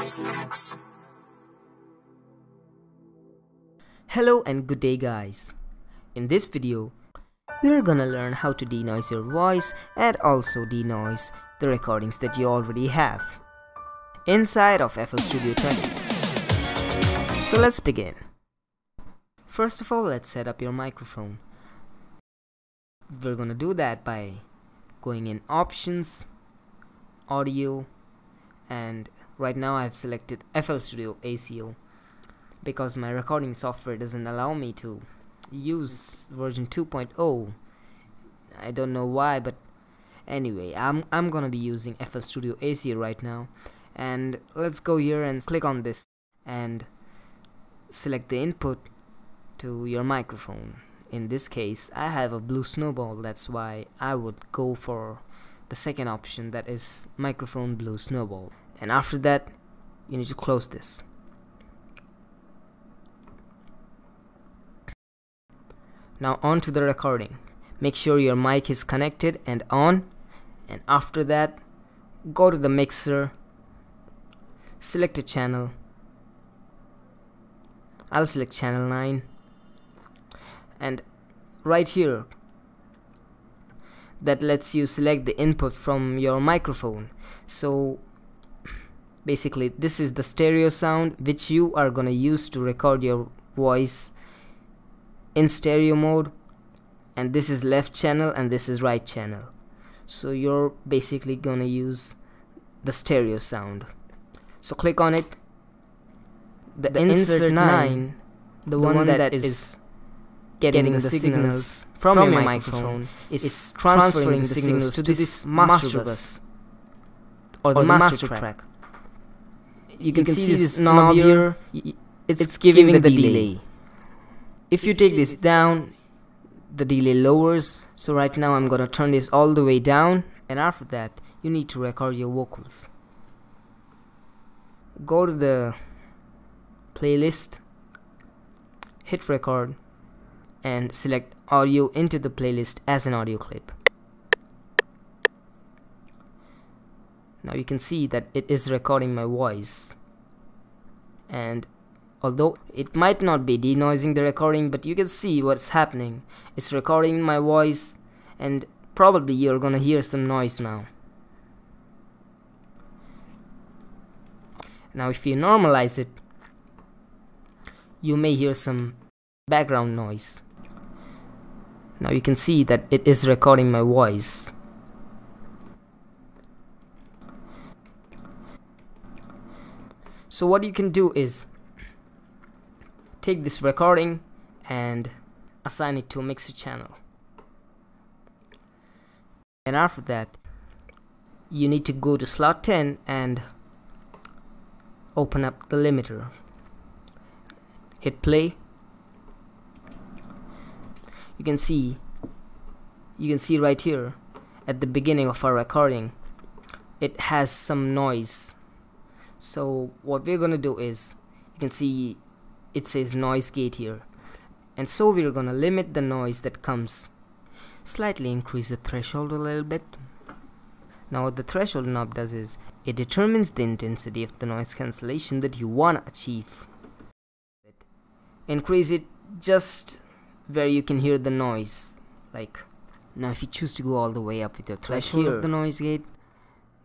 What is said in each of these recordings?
Snacks. Hello and good day guys. In this video, we're gonna learn how to denoise your voice and also denoise the recordings that you already have inside of FL Studio 20. So let's begin. First of all, let's set up your microphone. We're gonna do that by going in Options, Audio, and right now I've selected FL Studio ACO because my recording software doesn't allow me to use version 2.0. I don't know why, but anyway, I'm gonna be using FL Studio ACO right now. And let's go here and click on this and select the input to your microphone. In this case, I have a Blue Snowball, that's why I would go for the second option, that is microphone Blue Snowball. And after that, you need to close this. Now on to the recording. Make sure your mic is connected and on, and after that, go to the mixer, select a channel. I'll select channel 9. And right here, that lets you select the input from your microphone. So basically this is the stereo sound which you are gonna use to record your voice in stereo mode, and this is left channel and this is right channel. So you're basically gonna use the stereo sound. So click on it. The insert 9, the one that is getting the signals from your microphone is transferring the signals to this master bus or the master track. You can see this knob here, it's giving the delay. If you take this down, the delay lowers. So right now I'm gonna turn this all the way down, and after that you need to record your vocals. Go to the playlist, hit record, and select audio into the playlist as an audio clip. Now you can see that it is recording my voice, and although it might not be denoising the recording, but you can see what's happening. It's recording my voice, and probably you're gonna hear some noise now. Now if you normalize it, you may hear some background noise. Now you can see that it is recording my voice. So what you can do is take this recording and assign it to a mixer channel, and after that you need to go to slot 10 and open up the limiter, hit play. You can see right here at the beginning of our recording it has some noise. So what we're gonna do is, you can see it says noise gate here, and so we're gonna limit the noise that comes. Slightly increase the threshold a little bit. Now what the threshold knob does is it determines the intensity of the noise cancellation that you wanna achieve. Increase it just where you can hear the noise. Like now if you choose to go all the way up with your threshold of the noise gate,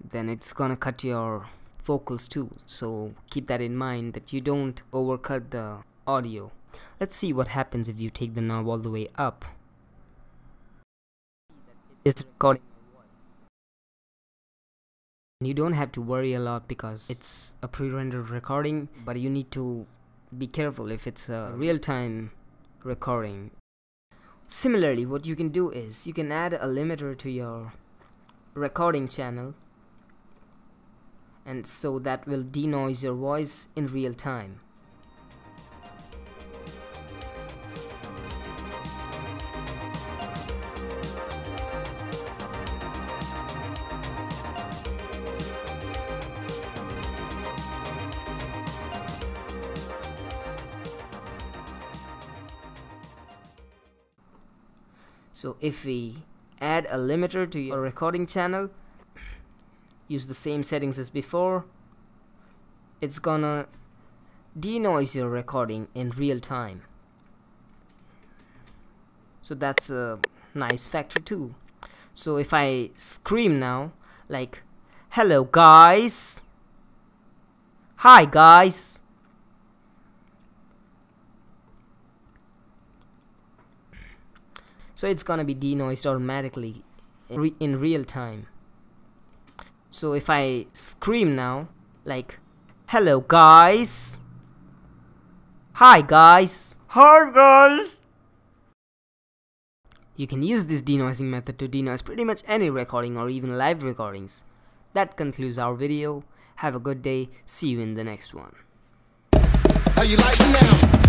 then it's gonna cut your vocals too, so keep that in mind that you don't overcut the audio. Let's see what happens if you take the knob all the way up. It's recording. You don't have to worry a lot because it's a pre-rendered recording, but you need to be careful if it's a real-time recording. Similarly, what you can do is you can add a limiter to your recording channel, and so that will denoise your voice in real time. So if we add a limiter to your recording channel, use the same settings as before, it's gonna denoise your recording in real time. So that's a nice factor too. So if I scream now, like, hello guys, hi guys, so it's gonna be denoised automatically in real time. So if I scream now, like, hello guys, hi guys, hi guys. You can use this denoising method to denoise pretty much any recording or even live recordings. That concludes our video. Have a good day. See you in the next one. How you like now?